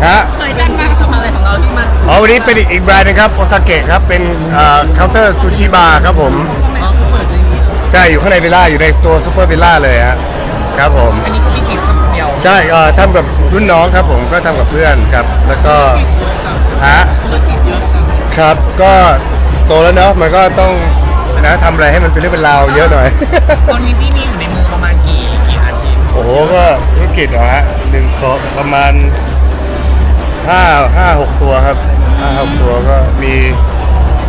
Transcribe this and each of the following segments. เคยจ้างงานทำอะไรของเราที่มันอ๋อวันนี้เป็นอีกแบรนด์นะครับโอซาเกะครับเป็นเคาน์เตอร์ซูชิบาร์ครับผมใช่อยู่ข้างในวิลล่าอยู่ในตัวซูเปอร์วิลล่าเลยฮะครับผมอันนี้พี่กิ๊กทำคนเดียวใช่ทำกับรุ่นน้องครับผมก็ทำกับเพื่อนครับแล้วก็ฮะครับก็โตแล้วเนาะมันก็ต้องนะทำอะไรให้มันเป็นเรื่องเป็นราวเยอะหน่อยตอนนี้พี่มีอยู่ในมือประมาณกี่อาชีพโอ้โหก็ธุรกิจเหรอฮะหนึ่งสองประมาณ5-6ตัวครับ5-6ตัวก็มี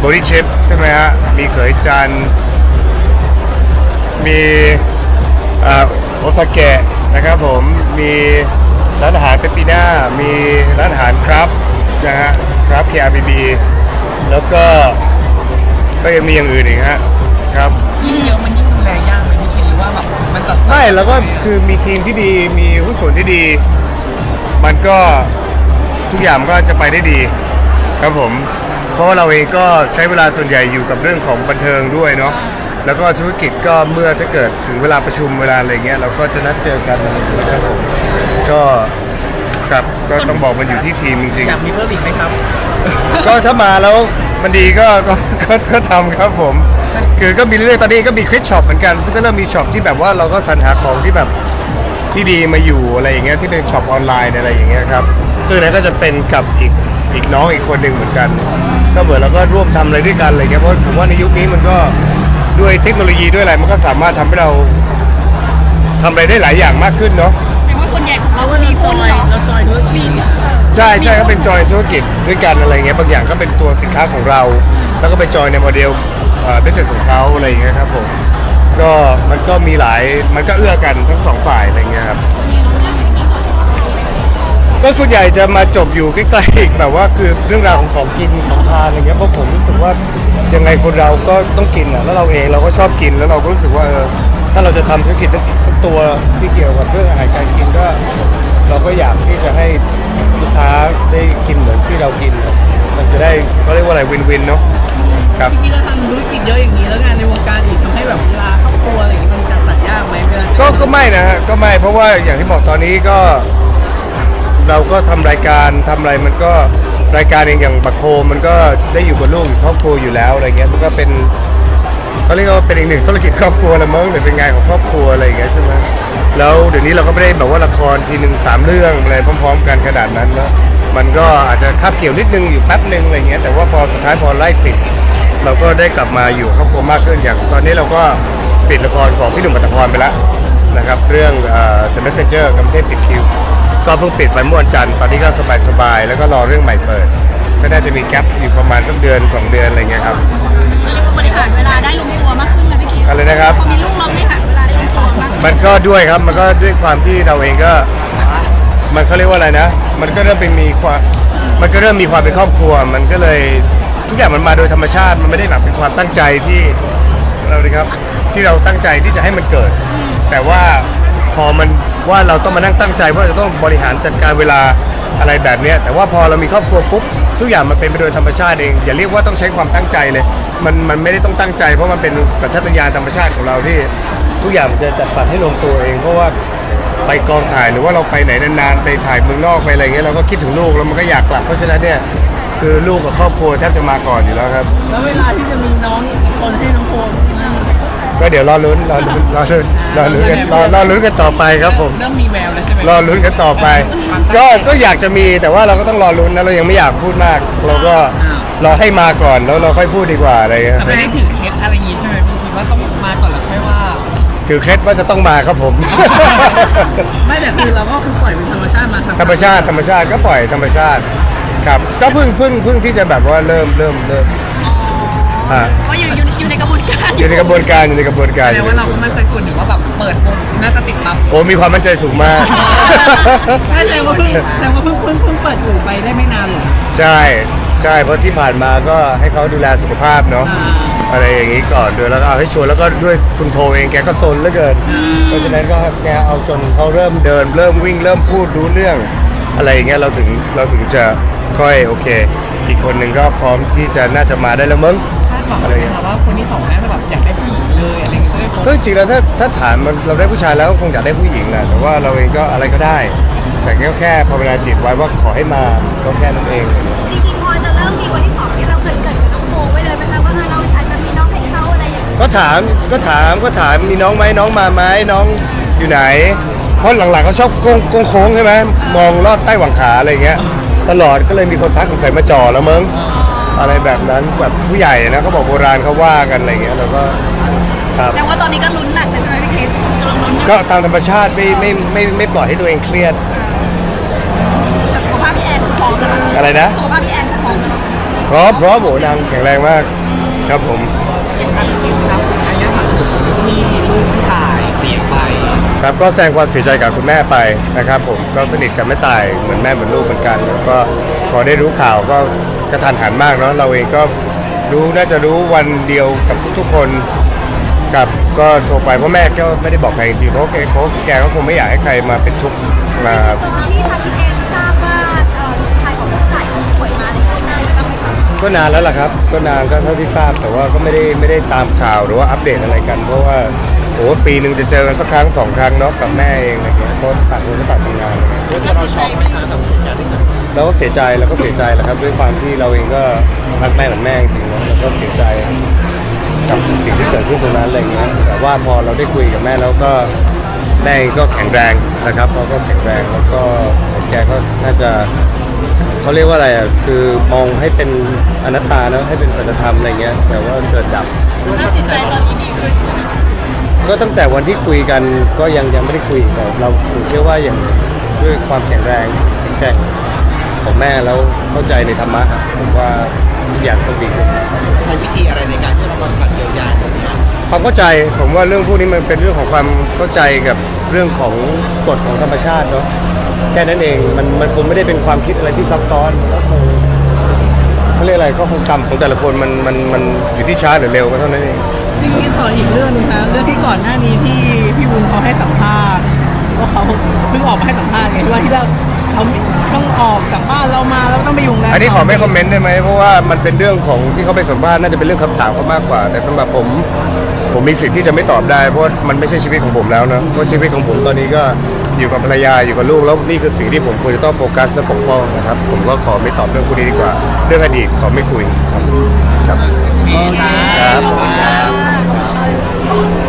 บริเชฟใช่ไหมฮะมีเขยจันมีโอซาเกะนะครับผมมีร้านอาหารเปปปิน่ามีร้านอาหารครับนะฮะครับ KRBB แล้วก็ยังมีอย่างอื่นอีกฮะครับยิ่งเยอะมันยิ่งดูแลยากเลยพี่คิดว่าแบบมันจัดได้แล้วก็คือมีทีมที่ดีมีหุ้นส่วนที่ดีมันก็ทุกอย่างก็จะไปได้ดีครับผมเพราะว่าเราเองก็ใช้เวลาส่วนใหญ่อยู่กับเรื่องของบันเทิงด้วยเนาะแล้วก็ธุรกิจก็เมื่อถ้าเกิดถึงเวลาประชุมเวลาอะไรเงี้ยเราก็จะนัดเจอกันนะครับผมก็ครับก็ต้องบอกมันอยู่ที่ทีมจริงๆอยากมีเพิ่มอีกไหมครับก็ถ้ามาแล้วมันดีก็ทำครับผมคือก็มีเรื่องตอนนี้ก็มีคริสช็อปเหมือนกันซึ่งก็เริ่มมีช็อปที่แบบว่าเราก็สรรหาของที่แบบที่ดีมาอยู่อะไรอย่างเงี้ยที่เป็นช็อปออนไลน์อะไรอย่างเงี้ยครับซึ่งนั้นก็จะเป็นกับอีกน้องอีกคนหนึ่งเหมือนกันก็เหมือนเราก็ร่วมทำอะไรด้วยกันอะไรเงี้ยเพราะผมว่าในยุคนี้มันก็ด้วยเทคโนโลยีด้วยอะไรมันก็สามารถทำให้เราทำอะไรได้หลายอย่างมากขึ้นเนาะเราก็มีจอยเราจอยธุรกิจใช่ใช่ก็เป็นจอยธุรกิจด้วยกันอะไรเงี้ยบางอย่างก็เป็นตัวสินค้าของเราแล้วก็ไปจอยในโมเดลbusiness ของเขาอะไรอย่างเงี้ยครับผมก็มันก็มีหลายมันก็เอื้อกันทั้งสองฝ่ายอะไรเงี้ยครับก็ส่วนใหญ่จะมาจบอยู่ใกล้ๆแบบว่าคือเรื่องราวของกินของทานอะไรเงี้ยเพราะผมรู้สึกว่ายังไงคนเราก็ต้องกินอ่ะแล้วเราเองเราก็ชอบกินแล้วเราก็รู้สึกว่าถ้าเราจะทำธุรกิจสักตัวที่เกี่ยวกับเรื่องอาหารการกินก็เราก็อยากที่จะให้ลูกค้าได้กินเหมือนที่เรากินมันจะได้เขาเรียกว่าอะไรวินวินเนาะครับที่เราทำธุรกิจเยอะอย่างนี้แล้วงานในวงการอีกทำให้แบบเวลาครอบครัวอะไรอย่างนี้มันจัดสรรยากไหมก็ไม่นะฮะก็ไม่เพราะว่าอย่างที่บอกตอนนี้ก็เราก็ทำรายการทำอะไรมันก็รายการเองอย่างบักโคมันก็ได้อยู่กับลูกอยู่ครอบครัวอยู่แล้วอะไรเงี้ยมันก็เป็นเขาเรียกว่าเป็นอีกหนึ่งธุรกิจครอบครัวละมั้งหรือเป็นงานของครอบครัวอะไรอย่างเงี้ยใช่ไหมแล้วเดี๋ยวนี้เราก็ไม่ได้แบบว่าละครทีหนึ่ง3เรื่องอะไรพร้อมๆกันขนาดนั้นแล้วมันก็อาจจะคาบเกี่ยวนิดนึงอยู่แป๊บนึงอะไรเงี้ยแต่ว่าพอสุดท้ายพอไล่ปิดเราก็ได้กลับมาอยู่ครอบครัวมากขึ้นอย่างตอนนี้เราก็ปิดละครของพี่หนุ่มอัตภพรไปแล้วนะครับเรื่อง The Messenger กำเทพปิดคิวก็เพิ่งปิดไปเมื่อวันจันทร์ตอนนี้ก็สบายๆแล้วก็รอเรื่องใหม่เปิดก็น่าจะมีแก๊ปอยู่ประมาณสักเดือน2เดือนอะไรเงี้ยครับบริหารเวลาได้ลงตัวมากขึ้นไหมพี่คิดอะไรนะครับพอมีลูกเราไม่หาเวลาได้ลงตัวมากมันก็ด้วยครับมันก็ด้วยความที่เราเองก็มันเขาเรียกว่าอะไรนะมันก็เริ่มเป็นมีความมันก็เริ่มมีความเป็นครอบครัวมันก็เลยทุกอย่างมันมาโดยธรรมชาติมันไม่ได้แบบเป็นความตั้งใจที่เราเลยครับที่เราตั้งใจที่จะให้มันเกิดแต่ว่าพอมันว่าเราต้องมานั่งตั้งใจว่าจะต้องบริหารจัดการเวลาอะไรแบบนี้แต่ว่าพอเรามีครอบครัวปุ๊บทุกอย่างมันเป็นไปโดยธรรมชาติเองอย่าเรียกว่าต้องใช้ความตั้งใจเลยมันไม่ได้ต้องตั้งใจเพราะมันเป็นสัญชาตญาณธรรมชาติของเราที่ทุกอย่างมันจะจัดสรรให้ลงตัวเองเพราะว่าไปกองถ่ายหรือว่าเราไปไหนนานๆไปถ่ายเมืองนอกไปอะไรเงี้ยเราก็คิดถึงลูกแล้วมันก็อยากกลับเพราะฉะนั้นเนี่ยคือลูกกับครอบครัวแทบจะมาก่อนอยู่แล้วครับแล้วเวลาที่จะมีน้องคนให้น้องโฟนก็เดี๋ยวรอลุ้นกันต่อไปครับผมเริ่มมีแววแล้วใช่ไหมรอลุ้นกันต่อไปก็อยากจะมีแต่ว่าเราก็ต้องรอลุ้นนะเรายังไม่อยากพูดมากเราก็รอให้มาก่อนแล้วเราค่อยพูดดีกว่าอะไรเงี้ยแต่ไม่ถือเคล็ดอะไรงี้ใช่ไหมพี่คิดว่าต้องมาก่อนแล้วค่อยว่าถือเคล็ดว่าจะต้องมาครับผมไม่แต่คือเราก็คือปล่อยเป็นธรรมชาติมาธรรมชาติก็ปล่อยธรรมชาติครับก็เพิ่งที่จะแบบว่าเริ่มก็อยู่ในกระบวนการแปลว่าเราไม่เคยคุณหรือว่าแบบเปิดปุ๊บน่าจะติดปั๊บโอ้มีความมั่นใจสูงมากแสดงว่าเพิ่งเปิดอยู่ไปได้ไม่นานหรอกใช่เพราะที่ผ่านมาก็ให้เขาดูแลสุขภาพเนาะอะไรอย่างนี้ก่อนด้วยแล้วก็เอาให้ชวนแล้วก็ด้วยคุณโพเองแกก็ซนเหลือเกินเพราะฉะนั้นก็แกเอาจนเขาเริ่มเดินเริ่มวิ่งเริ่มพูดรู้เรื่องอะไรอย่างเงี้ยเราถึงจะค่อยโอเคอีกคนหนึ่งก็พร้อมที่จะน่าจะมาได้แล้วมั้งอะไรอย่างเงี้ยว่าคนที่สองน่าจะแบบอยากได้ผู้หญิงเลยอะไรอย่างเงี้ยก็จริงแล้วถ้าถามเราได้ผู้ชายแล้วคงอยากได้ผู้หญิงแหละแต่ว่าเราเองก็อะไรก็ได้ แต่ก็แค่พอเวลาจิตไว้ว่าขอให้มาก็แค่นั้นเองจริงๆพอจะเริ่มมีคนที่สองที่เราเกิดน้องโมไว้เลยไหมคะว่าเราอาจจะมีน้องให้เขาอะไรอย่างนี้ก็ถามมีน้องไหมน้องมาไหมน้องอยู่ไหนเพราะหลังๆเขาชอบโค้งใช่ไหมมองลอดใต้หว่างขาอะไรเงี้ยตลอดก็เลยมีคนทักใส่มาจ่อแล้วมึงอะไรแบบนั้นแบบผู้ใหญ่นะเขาบอกโบราณเขาว่ากันอะไรเงี้ยแล้วก็ครับแต่ว่าตอนนี้ก็ลุ้นหนักแต่ใช่ไหมพี่เคสก็ตามธรรมชาติไม่ปล่อยให้ตัวเองเครียดแต่สุขภาพพี่แอนพร้อมแล้วอะไรนะสุขภาพพี่แอนพร้อมแล้วพร้อมโหนางแข็งแรงมากครับผมเป็นการคิดครับอันนี้ครับมีลูกตายเสียไปครับก็แสดงความเสียใจกับคุณแม่ไปนะครับผมก็สนิทกับแม่ตายเหมือนแม่เหมือนลูกเหมือนกันแล้วก็พอได้รู้ข่าวก็กระทันหันมากเนาะเราเองก็รู้น่าจะรู้วันเดียวกับทุกคนกับก็โทรไปเพราะแม่ก็ไม่ได้บอกใครจริงๆเพราะแกก็คงไม่อยากให้ใครมาเป็นทุกข์มาตอนที่ทางพี่เองทราบว่าลูกชายของผู้ตายป่วยมาในข้างหน้าแล้วไหมครับก็นานแล้วล่ะครับก็นานก็เท่าที่ทราบแต่ว่าก็ไม่ได้ตามข่าวหรือว่าอัปเดตอะไรกันเพราะว่าโอ้ปีหนึ่งจะเจอกันสักครั้งสองครั้งเนาะกับแม่เองอะไรเงี้ยก็ต่างคนก็ต่างทำงานแล้วตัวเราช็อกไหมครับกับเหตุการณ์ที่เกิดเราก็เสียใจแล้วก็เสียใจแหละครับด้วยความที่เราเองก็รักแม่เหมือนแม่จริงๆแล้วก็เสียใจกับสิ่งที่เกิดขึ้นตรงนั้นอะไรเงี้ยแต่ว่าพอเราได้คุยกับแม่แล้วก็แม่ก็แข็งแรงนะครับเขาก็แข็งแรงแล้วก็แกก็น่าจะเขาเรียกว่าอะไรอ่ะคือมองให้เป็นอนัตตาเนาะให้เป็นสัจธรรมอะไรเงี้ยแต่ว่าเกิดดับแล้วจิตใจตอนนี้ดีขึ้นใช่ไหมก็ตั้งแต่วันที่คุยกันก็ยังไม่ได้คุยแต่เราเชื่อว่าอย่างด้วยความแข็งแรงแข็งแกร่งของแม่แล้วเข้าใจในธรรมะผมว่าอย่างต้องดีขึ้นใช้วิธีอะไรในการที่เราบำบัดเยียวยาตรงนี้ความเข้าใจผมว่าเรื่องพวกนี้มันเป็นเรื่องของความเข้าใจกับเรื่องของกฎของธรรมชาติเนาะแค่นั้นเองมันคงไม่ได้เป็นความคิดอะไรที่ซับซ้อนเขาเรียกอะไรก็คงกรรมของแต่ละคนมันอยู่ที่ช้าหรือเร็วก็เท่านั้นเองพี่ขออีกเรื่องนึงนะเรื่องที่ก่อนหน้านี้ที่พี่วุ้นเขาให้สัมภาษณ์ว่าเขาเพิ่งออกมาให้สัมภาษณ์ไงว่าที่เราต้องออกจากบ้านเรามาแล้วต้องไปอยู่แล้วอันนี้ขอไม่คอมเมนต์ได้ไหมเพราะว่ามันเป็นเรื่องของที่เขาไปสัมภาษณ์น่าจะเป็นเรื่องคำถามเขามากกว่าแต่สำหรับผมมีสิทธิ์ที่จะไม่ตอบได้เพราะมันไม่ใช่ชีวิตของผมแล้วนะเพราะชีวิตของผมตอนนี้ก็อยู่กับภรรยาอยู่กับลูกแล้วนี่คือสิ่งที่ผมควรจะต้องโฟกัสและปกป้องนะครับผมก็ขอไม่ตอบเรื่องพวกนี้ดีกว่าเรื่องอดีตขอไม่คุยครับ